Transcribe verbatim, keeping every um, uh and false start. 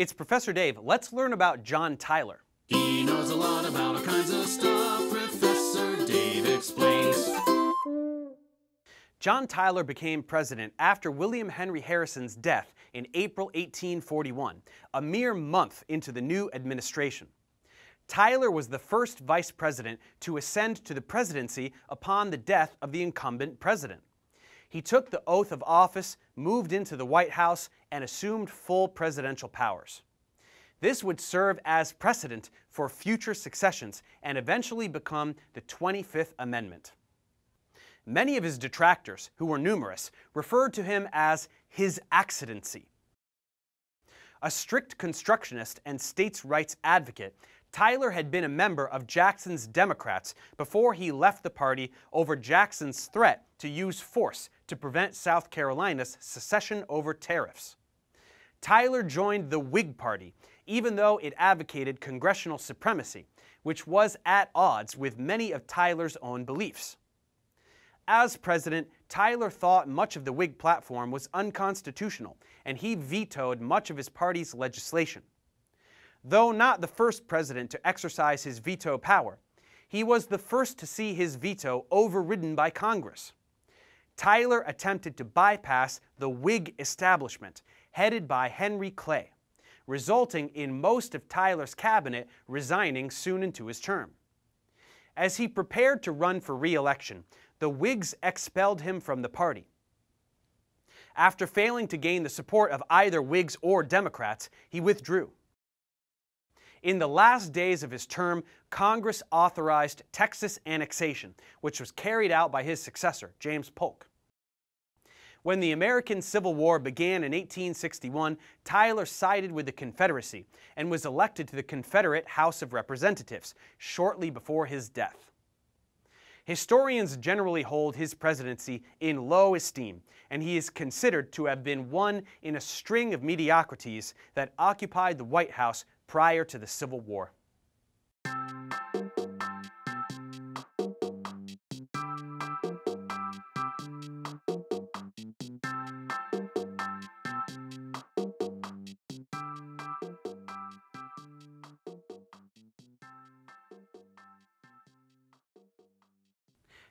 It's Professor Dave. Let's learn about John Tyler. He knows a lot about all kinds of stuff. Professor Dave Explains. John Tyler became president after William Henry Harrison's death in April eighteen forty-one, a mere month into the new administration. Tyler was the first vice president to ascend to the presidency upon the death of the incumbent president. He took the oath of office, moved into the White House, and assumed full presidential powers. This would serve as precedent for future successions and eventually become the twenty-fifth Amendment. Many of his detractors, who were numerous, referred to him as His Accidency. A strict constructionist and states' rights advocate, Tyler had been a member of Jackson's Democrats before he left the party over Jackson's threat to use force to prevent South Carolina's secession over tariffs. Tyler joined the Whig Party, even though it advocated congressional supremacy, which was at odds with many of Tyler's own beliefs. As president, Tyler thought much of the Whig platform was unconstitutional, and he vetoed much of his party's legislation. Though not the first president to exercise his veto power, he was the first to see his veto overridden by Congress. Tyler attempted to bypass the Whig establishment, headed by Henry Clay, resulting in most of Tyler's cabinet resigning soon into his term. As he prepared to run for re-election, the Whigs expelled him from the party. After failing to gain the support of either Whigs or Democrats, he withdrew. In the last days of his term, Congress authorized Texas annexation, which was carried out by his successor, James Polk. When the American Civil War began in eighteen sixty-one, Tyler sided with the Confederacy and was elected to the Confederate House of Representatives shortly before his death. Historians generally hold his presidency in low esteem, and he is considered to have been one in a string of mediocrities that occupied the White House prior to the Civil War.